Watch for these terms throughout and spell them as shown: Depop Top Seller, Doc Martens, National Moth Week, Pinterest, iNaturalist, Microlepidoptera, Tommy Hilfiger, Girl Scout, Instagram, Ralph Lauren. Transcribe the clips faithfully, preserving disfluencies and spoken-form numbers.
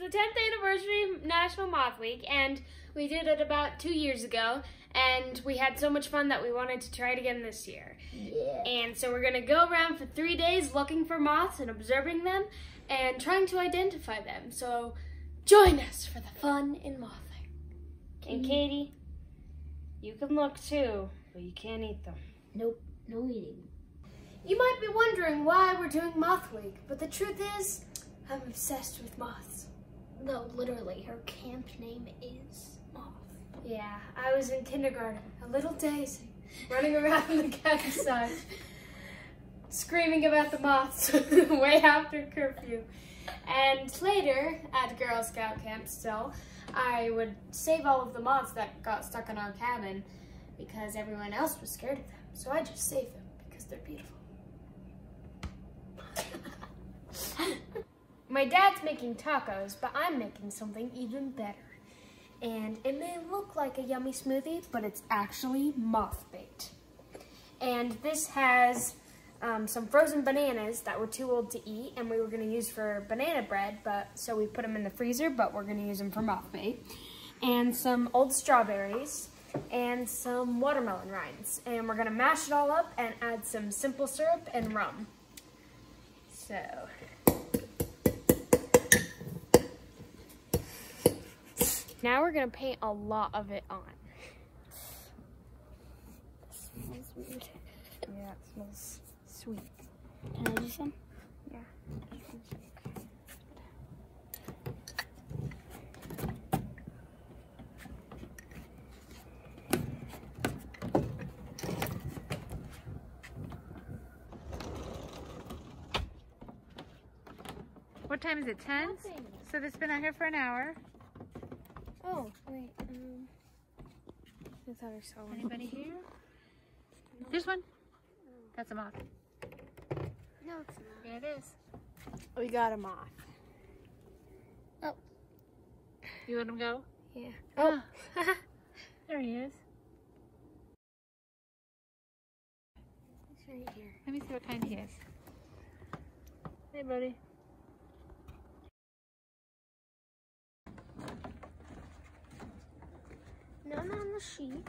the tenth anniversary of National Moth Week, and we did it about two years ago, and we had so much fun that we wanted to try it again this year. Yeah. And so we're gonna go around for three days looking for moths and observing them and trying to identify them. So join us for the fun in mothing. And Katie, you can look too, but you can't eat them. Nope, no eating. You might be wondering why we're doing Moth Week, but the truth is, I'm obsessed with moths. No, literally, her camp name is Moth. Yeah, I was in kindergarten, a little daisy, running around the campsite, screaming about the moths way after curfew. And later, at Girl Scout camp still, I would save all of the moths that got stuck in our cabin because everyone else was scared of them. So I just saved them because they're beautiful. My dad's making tacos, but I'm making something even better. And it may look like a yummy smoothie, but it's actually moth bait. And this has um, some frozen bananas that were too old to eat, and we were gonna use for banana bread, but so we put them in the freezer, but we're gonna use them for moth bait. And some old strawberries, and some watermelon rinds. And we're gonna mash it all up and add some simple syrup and rum. So. Now we're going to paint a lot of it on. This smells weird. Yeah, it smells sweet. Can I do some? Yeah. What time is it? ten? Nothing. So they've been out here for an hour. Oh, wait, um, I thought I saw one. Anybody here? No. Here's one. No. That's a moth. No, it's not. There it is. We got a moth. Oh. You let him go? Yeah. Oh. Oh. There he is. He's right here. Let me see what kind he is. Hey, buddy. None on the sheet.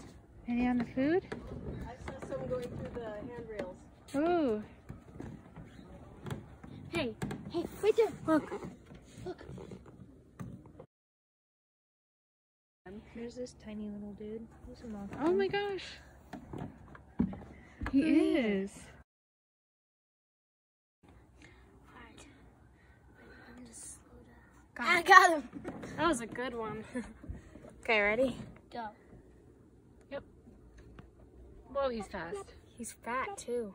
Any on the food? I saw some going through the handrails. Ooh. Hey, hey, wait there. Look, look. Here's this tiny little dude. He's a moth. Oh my gosh. He mm. is. Alright. I'm just slow down. Got I him. got him. That was a good one. Okay, ready? Go. Yep. Whoa, he's fast. He's fat too.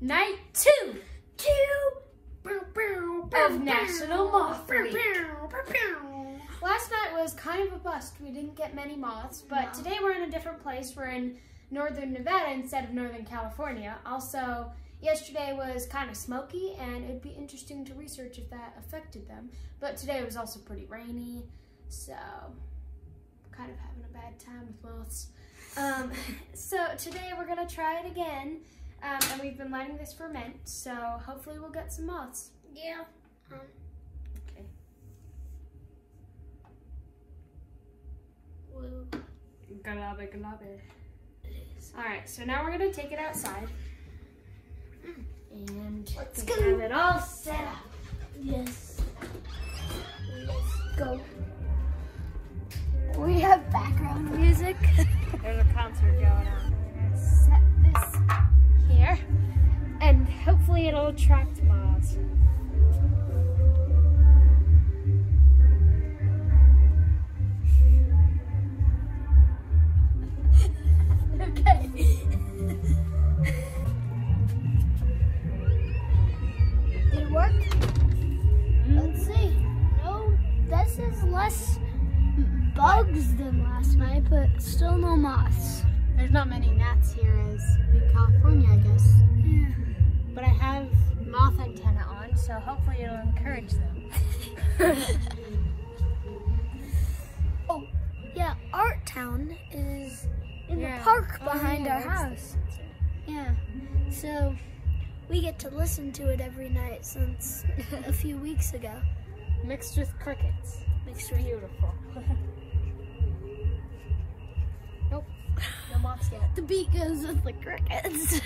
Night two, two of National Moth Week. Last night was kind of a bust. We didn't get many moths, but today we're in a different place. We're in northern Nevada instead of northern California. Also, yesterday was kind of smoky, and it'd be interesting to research if that affected them. But today was also pretty rainy, so kind of having a bad time with moths. Um, so today we're gonna try it again, um, and we've been letting this ferment, so hopefully we'll get some moths. Yeah. Um, Galabe, galabe. Alright, so now we're gonna take it outside. And let's go. Have it all set up. Yes. Let's go. We have background music. There's a concert going on. We're gonna set this here. And hopefully it'll attract moths. Less bugs than last night, but still no moths. There's not many gnats here as in California, I guess. Yeah. But I have moth antenna on, so hopefully it'll encourage them. Oh, yeah, Art Town is in yeah. the park behind oh, yeah, our house. Yeah, so we get to listen to it every night since a few weeks ago. Mixed with crickets. Mixed with beautiful. Nope, no moths yet. The beat goes with the crickets.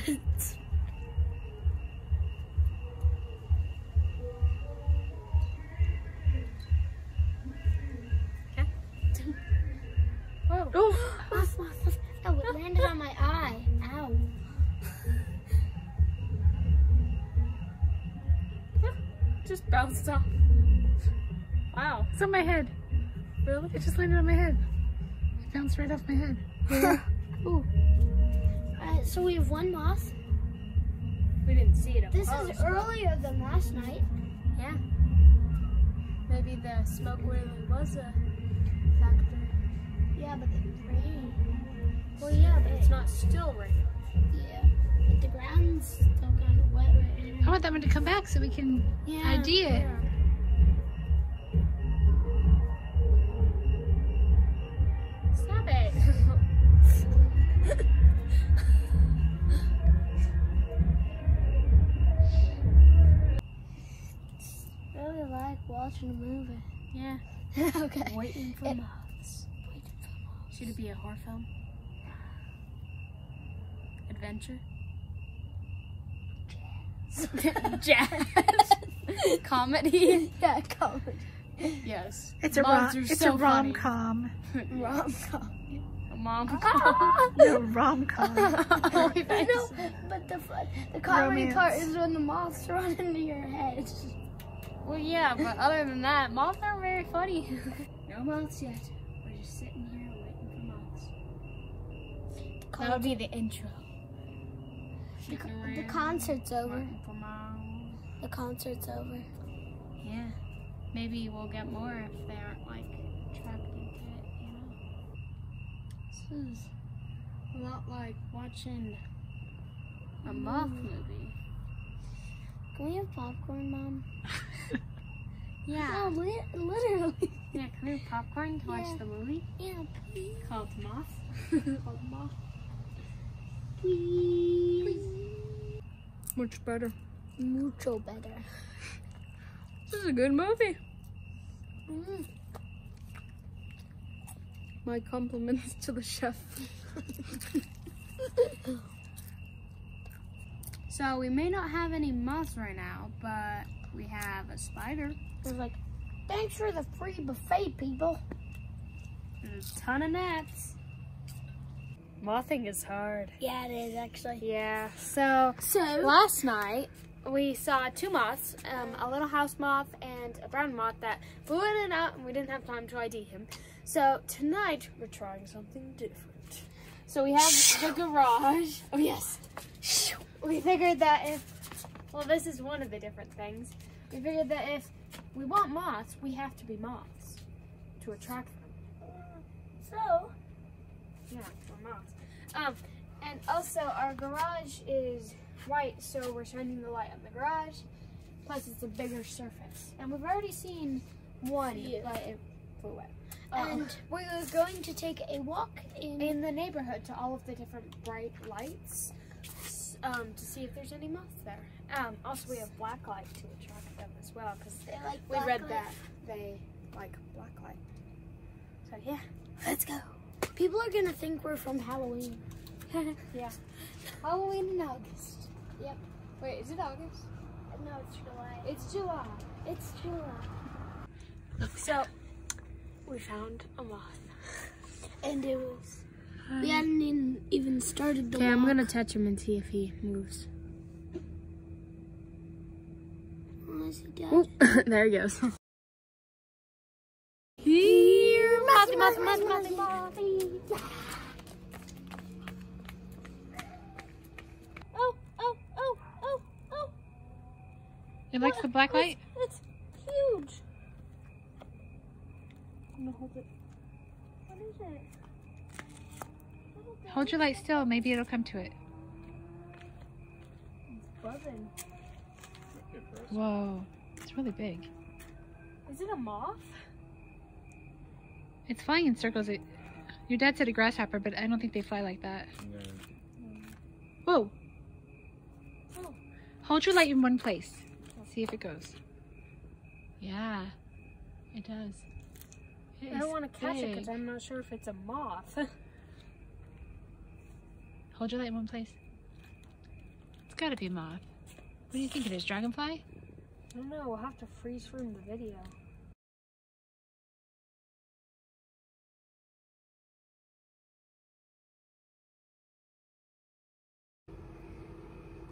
Oh, moth, moth, moth. Oh, it landed on my eye. Ow. Just bounced off. Wow. It's on my head. Really? It just landed on my head. It bounced right off my head. Ooh. Uh, so we have one moth. We didn't see it. This oh, is earlier smoke. than last night. Yeah. Maybe the smoke really was a factor. Yeah, but the rain. Well, yeah, but it's not still right now. Yeah, but the ground's still kind of wet right now. I want that one to come back so we can yeah, I D it. Yeah. Stop it. I really like watching a movie. Yeah. Okay. Waiting for it, moths. Should it be a horror film? Adventure? Jazz. Jazz. Comedy? Yeah, comedy. Yes. It's Moms a rom. It's so a rom-com. Rom-com. A mom-com. No, rom-com. Oh, no, but the fun, the comedy Romance. part is when the moths run into your head. Well, yeah, but other than that, moths aren't very funny. No moths yet. We're just sitting here. That would be the intro. The, con the concert's over. The concert's over. Yeah. Maybe we'll get more if they aren't like trapped into it, you know? This is a lot like watching a moth movie. Can we have popcorn, Mom? Yeah. No, li literally. Yeah, can we have popcorn to yeah. watch the movie? Yeah, please. Called Moth. Called Moth. Please. Please. Much better. Mucho better. This is a good movie. Mm. My compliments to the chef. So we may not have any moths right now, but we have a spider. It's like, thanks for the free buffet, people. And a ton of gnats. Mothing is hard. Yeah, it is actually. Yeah, so, so last night we saw two moths, um, a little house moth and a brown moth that flew in and out, and we didn't have time to I D him. So tonight we're trying something different. So we have the garage. Oh yes. We figured that if, well this is one of the different things, we figured that if we want moths, we have to be moths to attract them. So, yeah, we're moths. Um, and also our garage is white, so we're shining the light on the garage. Plus, it's a bigger surface, and we've already seen one, yeah. but it flew away. And um, we're going to take a walk in, in the neighborhood to all of the different bright lights um, to see if there's any moths there. Um, also, we have black light to attract them as well, because like we read light. that they like black light. So yeah, let's go. People are gonna think we're from Halloween. Yeah, Halloween in August. Yep. Wait, is it August? No, it's July. It's July. It's July. So we found a moth, and it was. Um, we hadn't even started the. Okay, I'm gonna touch him and see if he moves. Oh, there he goes. Here, moth, moth, moth, moth, moth. Oh, oh, oh, oh, oh. You like the black light? It's, it's huge. I'm gonna hold it. What is it? Hold your light still. Maybe it'll come to it. It's buzzing. Whoa, it's really big. Is it a moth? It's flying in circles. It, your dad said a grasshopper, but I don't think they fly like that. No. Whoa! Oh. Hold your light in one place. See if it goes. Yeah, it does. It I don't want to catch big. it because I'm not sure if it's a moth. Hold your light in one place. It's got to be a moth. What do you think it is? Dragonfly? I don't know. We'll have to freeze frame the video.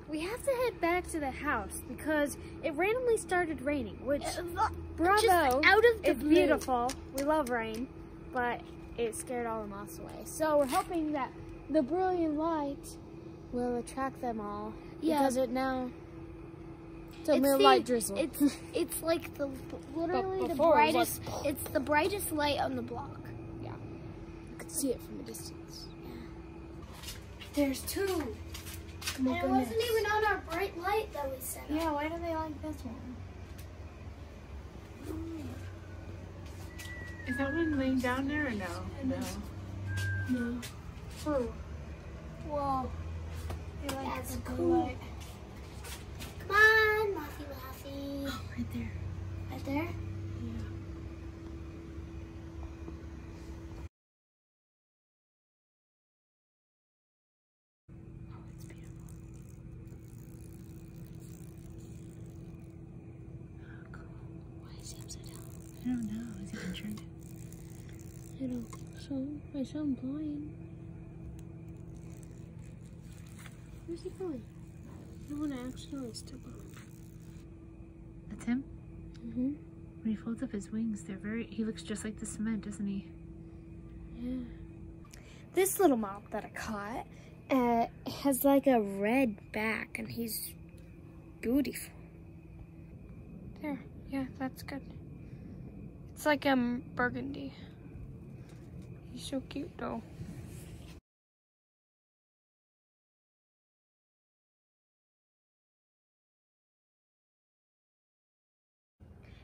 We have to head back to the house because it randomly started raining, which, bravo, out of the it's blue. beautiful. We love rain, but it scared all the moths away. So we're hoping that the brilliant light will attract them all yeah. because it now it's a real light drizzle. It's, it's like the, literally the brightest, it it's the brightest light on the block. Yeah, you can see it from a distance. Yeah. There's two. And it wasn't even on our bright light that we set up. Yeah, why do they like this one? Is that one laying down there or no? No. No. Whoa. Whoa. They like That's the cool. light. Come on, Mossy Mossy. Oh, right there. Right there? Yeah. I don't know. Is it injured? I don't think so. I sound blind. Where's he going? No one actually is still going. That's him? Mm-hmm. When he folds up his wings, they're very... He looks just like the cement, doesn't he? Yeah. This little moth that I caught uh, has like a red back, and he's beautiful. There. Yeah, that's good. It's like um burgundy. He's so cute though.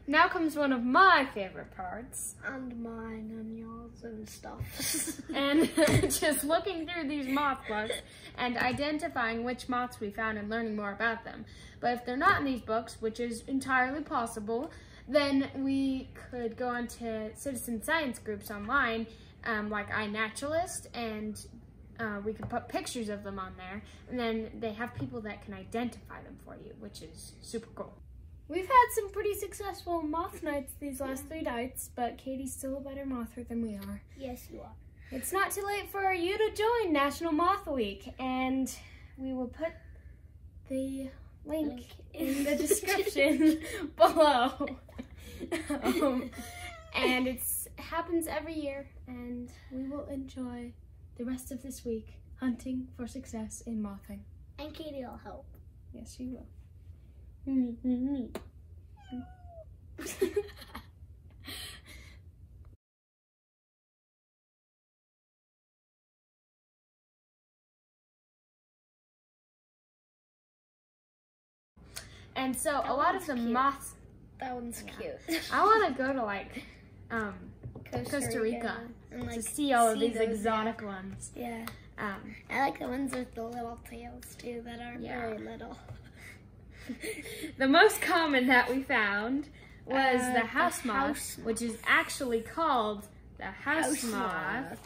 Now comes one of my favorite parts. And mine and yours and stuff. And just looking through these moth books and identifying which moths we found and learning more about them. But if they're not in these books, which is entirely possible, then we could go on to citizen science groups online, um, like iNaturalist, and uh, we could put pictures of them on there, and then they have people that can identify them for you, which is super cool. We've had some pretty successful moth nights these last three nights, but Katie's still a better mother than we are. Yes, you are. It's not too late for you to join National Moth Week, and we will put the link in the description below. Um, and it happens every year, and we will enjoy the rest of this week hunting for success in mothing. And Katie will help. Yes, she will. And so that a lot of the cute. moths. That one's yeah. cute. I want to go to like um, Costa, Costa Rica, Rica and, like, to see all see of these those, exotic yeah. ones. Yeah. Um, I like the ones with the little tails too that aren't yeah. very little. The most common that we found was uh, the, house, the moth, house moth, which is actually called the house, house moth. moth.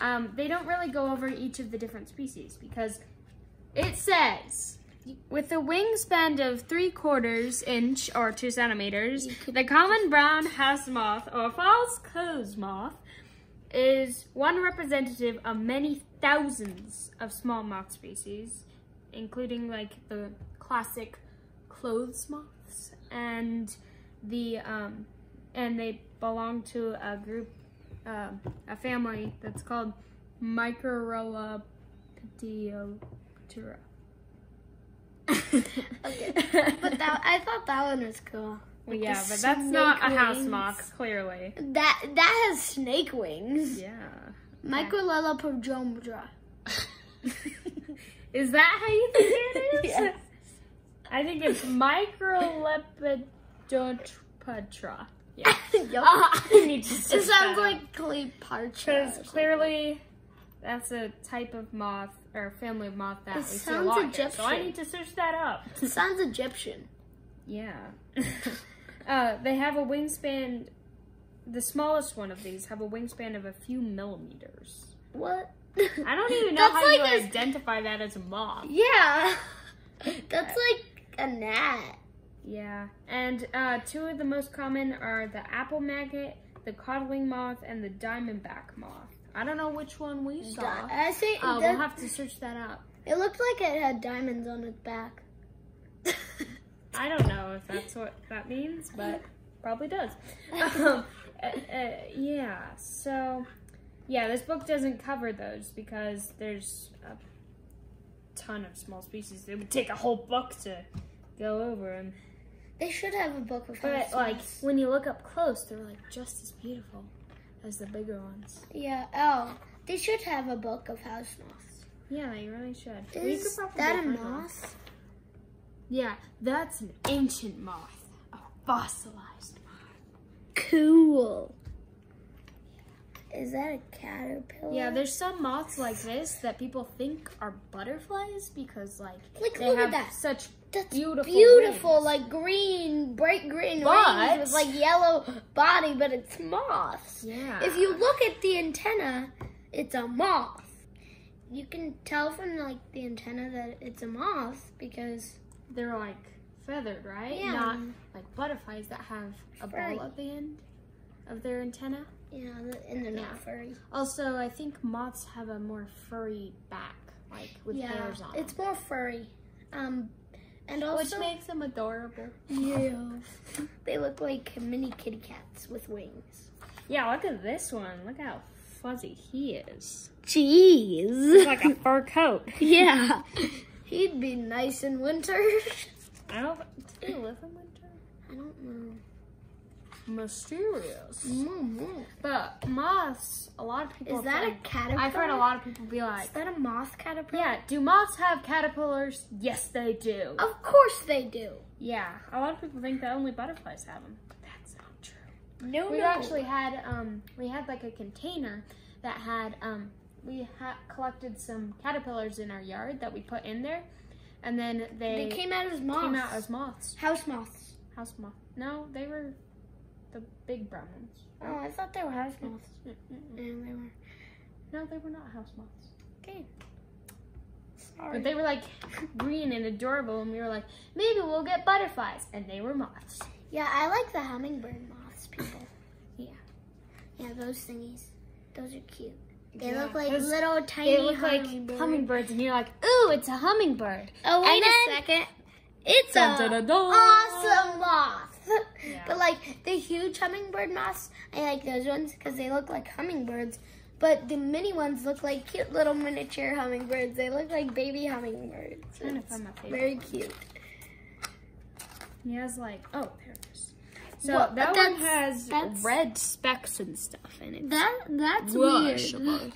Um, they don't really go over each of the different species because it says, with a wingspan of three quarters inch or two centimeters, the common brown house moth or false clothes moth is one representative of many thousands of small moth species, including like the classic clothes moths, and the um, and they belong to a group, uh, a family that's called Microlepidoptera. Okay, but that, I thought that one was cool. Like yeah, but that's not wings. a house moth, clearly. That that has snake wings. Yeah. Microlepidoptera. Is that how you think it is? Yes. I think it's Microlepidoptera. Yeah. Yep. uh, I need to it sounds like clay parchment. Because clearly that's a type of moth or family of moth that it we sounds see a lot Egyptian. Here, so I need to search that up. It sounds Egyptian. Yeah. uh, they have a wingspan. The smallest one of these have a wingspan of a few millimeters. What? I don't even know how like you a... identify that as a moth. Yeah. That's like a gnat. Yeah. And uh, two of the most common are the apple maggot, the coddling moth, and the diamondback moth. I don't know which one we saw. I say uh, we'll have to search that up. It looked like it had diamonds on its back. I don't know if that's what that means, but probably does. um, uh, uh, yeah. So, yeah, this book doesn't cover those because there's a ton of small species. It would take a whole book to go over them. They should have a book of but like ones. When you look up close, they're like just as beautiful as the bigger ones. Yeah. Oh, they should have a book of house moths. Yeah, they really should. Is could that a moth? Them. Yeah, that's an ancient moth, a fossilized moth. Cool. Is that a caterpillar? Yeah, there's some moths like this that people think are butterflies because, like, like they look have at that. Such That's beautiful, beautiful wings. Like green, bright green but, wings with like yellow body, but it's moths. Yeah. If you look at the antenna, it's a moth. You can tell from like the antenna that it's a moth because they're like feathered, right? Yeah. Not like butterflies that have a furry. Ball at the end of their antenna. Yeah, and they're not yeah. furry. Also, I think moths have a more furry back, like with yeah, hairs on. Yeah, it's more furry, um, and also which makes them adorable. Yeah, they look like mini kitty cats with wings. Yeah, look at this one. Look how fuzzy he is. Jeez, he's like a fur coat. Yeah, he'd be nice in winter. I don't. Do you live in winter? I don't know. Mysterious. Mm-hmm. But moths, a lot of people. Is that think, a caterpillar? I've heard a lot of people be like, is that a moth caterpillar? Yeah. Do moths have caterpillars? Yes, they do. Of course they do. Yeah. A lot of people think that only butterflies have them. That's not true. No, we no. actually had um, we had like a container that had um, we had collected some caterpillars in our yard that we put in there, and then they they came out as moths. Came out as moths. House moths. House moth. No, they were. The big brown ones. Oh, I thought they were house moths. Mm -mm. Yeah, they were. No, they were not house moths. Okay. Sorry. But they were like green and adorable, and we were like, maybe we'll get butterflies, and they were moths. Yeah, I like the hummingbird moths, people. Yeah. Yeah, those thingies. Those are cute. They yeah. look like those, little tiny they look hummingbird. Like hummingbirds, and you're like, ooh, it's a hummingbird. Oh, wait and a then, second. It's an awesome moth. Yeah. But like the huge hummingbird moths, I like those ones because they look like hummingbirds. But the mini ones look like cute little miniature hummingbirds. They look like baby hummingbirds. It's kind of fun, my favorite very one. Cute. He has like oh, there it is. So well, that one has red specks and stuff in it. That that's whoosh. Weird.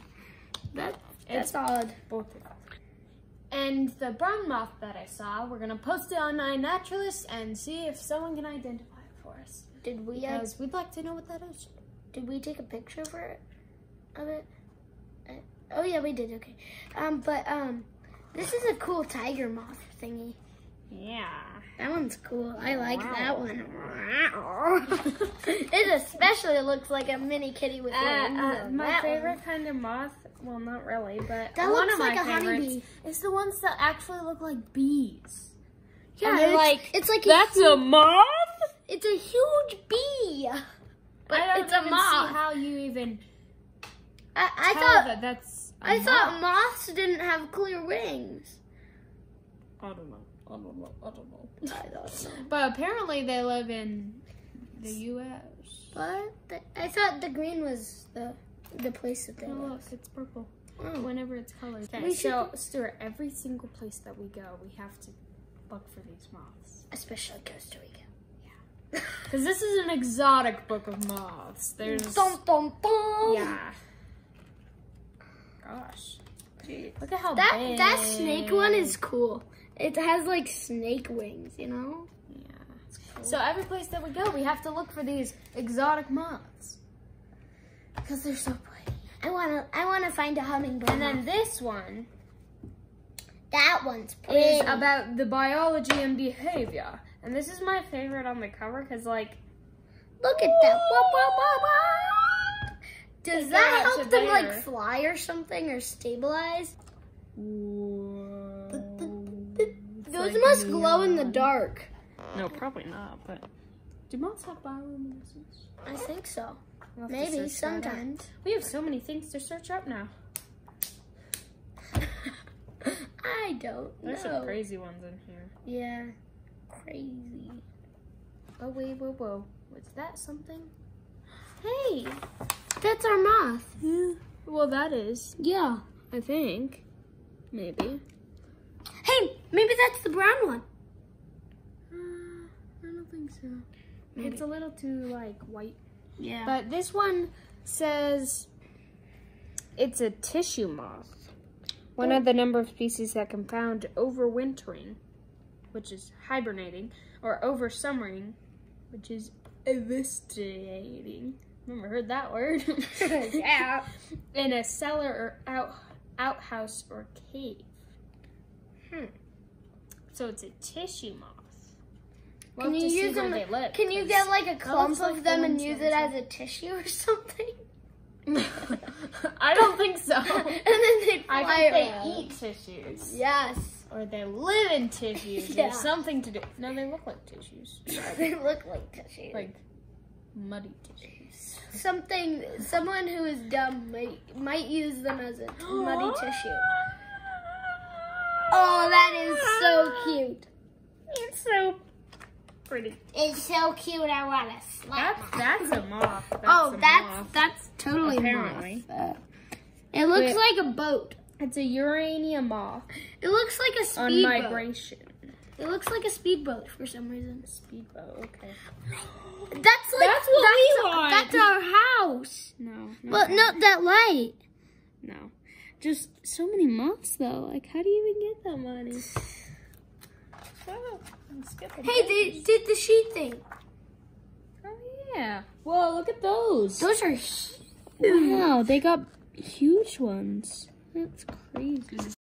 That that's it's odd. Both of them. And the brown moth that I saw, we're going to post it on iNaturalist and see if someone can identify it for us. Did we? Because I, we'd like to know what that is. Did we take a picture for it, of it? Uh, oh, yeah, we did. Okay. Um, but um, this is a cool tiger moth thingy. Yeah. That one's cool. I like wow. that one. It especially looks like a mini kitty with wings. Uh, uh, my favorite one. Kind of moth, well, not really, but that one looks of like my a favorites is the ones that actually look like bees. Yeah, and they're it's, like, it's like that's a, huge, a moth? It's a huge bee. But I don't it's even a moth. See how you even I, I thought that that's a I moth. Thought moths didn't have clear wings. I don't know. I don't know. I don't know. I don't know. But apparently they live in the U S What? The, I thought the green was the the place that they oh, live. Look, it's purple. Oh. Whenever it's colored. Okay, so, Stuart, every single place that we go, we have to look for these moths. Especially Costa Rica. Yeah. Because this is an exotic book of moths. There's... Dum, dum, dum. Yeah. Gosh. Jeez. Look at how that, big. That snake one is cool. It has like snake wings, you know? Yeah. cool. So every place that we go, we have to look for these exotic moths because they're so pretty. I wanna, I wanna find a hummingbird. And then this one, that one's pretty. Is about the biology and behavior. And this is my favorite on the cover because, like, look at that. Whoa, whoa, whoa, whoa. Does that, that help them, like, fly or something or stabilize? Those like must glow in the dark. No, probably not, but do moths have bioluminescence? I think so. We'll Maybe, sometimes. We have so many things to search up now. I don't know. There's some crazy ones in here. Yeah. Crazy. Oh, wait, whoa, whoa. Was that something? Hey, that's our moth. Yeah. Well, that is. Yeah, I think. Maybe. Hey, maybe that's the brown one. Uh, I don't think so. Maybe. It's a little too, like, white. Yeah. But this one says it's a tissue moth. One of the number of species that can found overwintering, which is hibernating, or oversummering, which is eviscerating. Never heard that word. Yeah. In a cellar or out outhouse or cave. Hmm. So it's a tissue moth. We'll can you use them? They live, can you get like a clump of them and use it as a tissue or something? I don't think so. And then they fly I think around. They eat tissues. Yes. Or they live in tissues. Yeah. There's something to do. No, they look like tissues. They look like tissues. Like muddy tissues. Something, someone who is dumb might, might use them as a muddy tissue. Oh, that is so cute. It's so pretty. It's so cute. I want to slap it. That's a moth. That's oh, a that's moth. That's totally apparently. Moth. It looks Wait. like a boat. It's a uranium moth. It looks like a speedboat. On migration. It looks like a speedboat for some reason. Speedboat, okay. That's like that's what that's, we want. That's our house. No. Well, not that light. No. Just so many moths though. Like, how do you even get that money? Oh, hey, they did the sheet thing. Oh yeah. Whoa, look at those. Those are huge. Wow, they got huge ones. That's crazy.